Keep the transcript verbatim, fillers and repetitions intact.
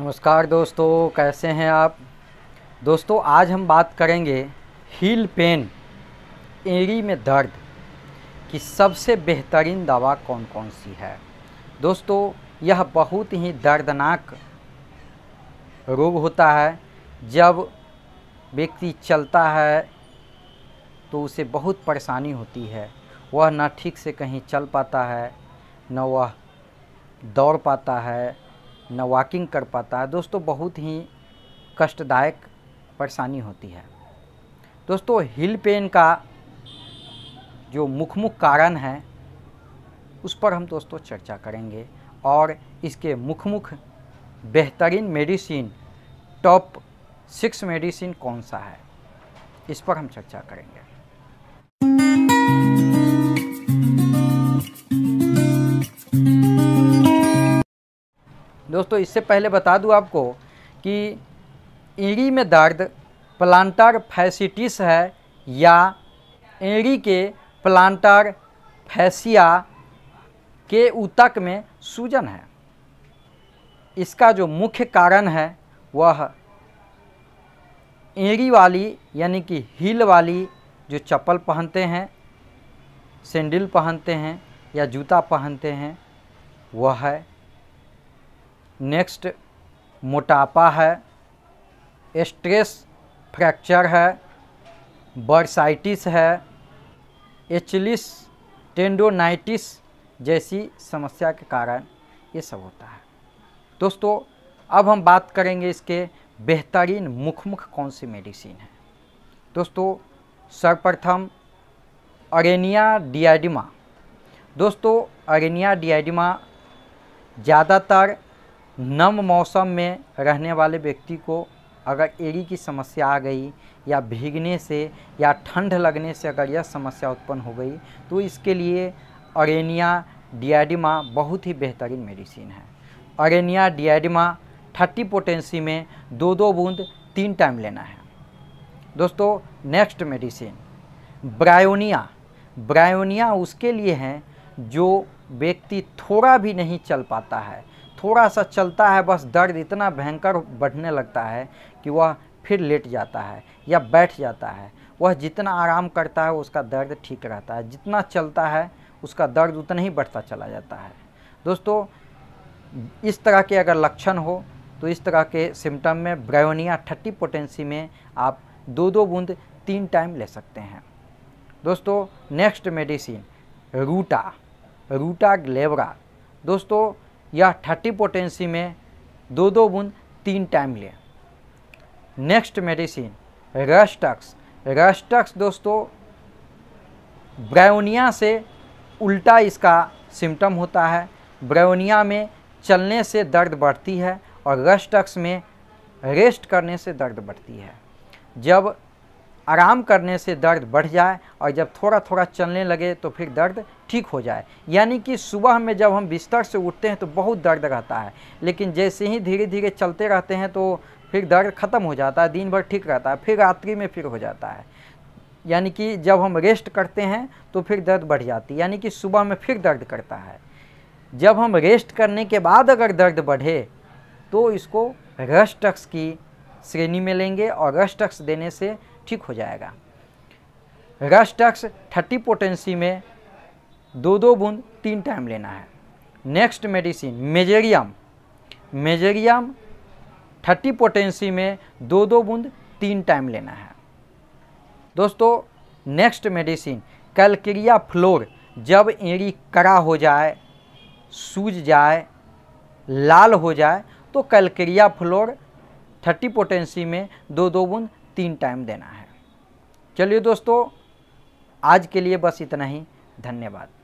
नमस्कार दोस्तों, कैसे हैं आप दोस्तों। आज हम बात करेंगे हील पेन, एड़ी में दर्द की सबसे बेहतरीन दवा कौन कौन सी है। दोस्तों यह बहुत ही दर्दनाक रोग होता है। जब व्यक्ति चलता है तो उसे बहुत परेशानी होती है। वह न ठीक से कहीं चल पाता है, न वह दौड़ पाता है, न वॉकिंग कर पाता है। दोस्तों बहुत ही कष्टदायक परेशानी होती है। दोस्तों हील पेन का जो मुख्य कारण है उस पर हम दोस्तों चर्चा करेंगे और इसके मुख्य मुख्य बेहतरीन मेडिसिन, टॉप सिक्स मेडिसिन कौन सा है, इस पर हम चर्चा करेंगे। दोस्तों इससे पहले बता दूं आपको कि एड़ी में दर्द प्लांटार फैसिटिस है या एड़ी के प्लांटार फैसिया के ऊतक में सूजन है। इसका जो मुख्य कारण है वह एड़ी वाली यानी कि हील वाली जो चप्पल पहनते हैं, सैंडल पहनते हैं या जूता पहनते हैं, वह है। नेक्स्ट मोटापा है, स्ट्रेस फ्रैक्चर है, बर्साइटिस है, एचलिस टेंडोनाइटिस जैसी समस्या के कारण ये सब होता है। दोस्तों अब हम बात करेंगे इसके बेहतरीन मुख्य मुख्य कौन सी मेडिसिन है। दोस्तों सर्वप्रथम अरेनिया डिएडिमा। दोस्तों अरेनिया डिएडिमा ज़्यादातर नम मौसम में रहने वाले व्यक्ति को अगर एड़ी की समस्या आ गई या भीगने से या ठंड लगने से अगर यह समस्या उत्पन्न हो गई तो इसके लिए अरेनिया डिएडिमा बहुत ही बेहतरीन मेडिसिन है। अरेनिया डिएडिमा थर्टी पोटेंसी में दो दो बूंद तीन टाइम लेना है। दोस्तों नेक्स्ट मेडिसिन ब्रायोनिया। ब्रायोनिया उसके लिए हैं जो व्यक्ति थोड़ा भी नहीं चल पाता है, थोड़ा सा चलता है बस दर्द इतना भयंकर बढ़ने लगता है कि वह फिर लेट जाता है या बैठ जाता है। वह जितना आराम करता है उसका दर्द ठीक रहता है, जितना चलता है उसका दर्द उतना ही बढ़ता चला जाता है। दोस्तों इस तरह के अगर लक्षण हो तो इस तरह के सिम्टम में ब्रायोनिया थर्टी पोटेंसी में आप दो दो बूंद तीन टाइम ले सकते हैं। दोस्तों नेक्स्ट मेडिसिन रूटा रूटा ग्लेवरा। दोस्तों या थर्टी पोटेंसी में दो दो बूंद तीन टाइम लें। Next medicine Rhus Tox. रस्टक्स दोस्तों ब्रायोनिया से उल्टा इसका सिम्टम होता है। ब्रायोनिया में चलने से दर्द बढ़ती है और रस्टक्स में रेस्ट करने से दर्द बढ़ती है। जब आराम करने से दर्द बढ़ जाए और जब थोड़ा थोड़ा चलने लगे तो फिर दर्द ठीक हो जाए। यानी कि सुबह में जब हम बिस्तर से उठते हैं तो बहुत दर्द रहता है, लेकिन जैसे ही धीरे धीरे चलते रहते हैं तो फिर दर्द ख़त्म हो जाता है, दिन भर ठीक रहता है, फिर रात्रि में फिर हो जाता है। यानी कि जब हम रेस्ट करते हैं तो फिर दर्द बढ़ जाती है, यानी कि सुबह में फिर दर्द करता है। जब हम रेस्ट करने के बाद अगर दर्द बढ़े तो इसको रस्टक्स की श्रेणी में लेंगे और रस्टक्स देने से ठीक हो जाएगा। रस्टक्स थर्टी पोटेंसी में दो दो बूंद तीन टाइम लेना है। Next medicine mezereum. मेजेरियम थर्टी पोटेंसी में दो दो बूंद तीन टाइम लेना है। दोस्तों नेक्स्ट मेडिसिन कैल्केरिया फ्लोर। जब एड़ी कड़ा हो जाए, सूज जाए, लाल हो जाए तो कैल्केरिया फ्लोर थर्टी पोटेंसी में दो दो बूंद तीन टाइम देना है। चलिए दोस्तों आज के लिए बस इतना ही, धन्यवाद।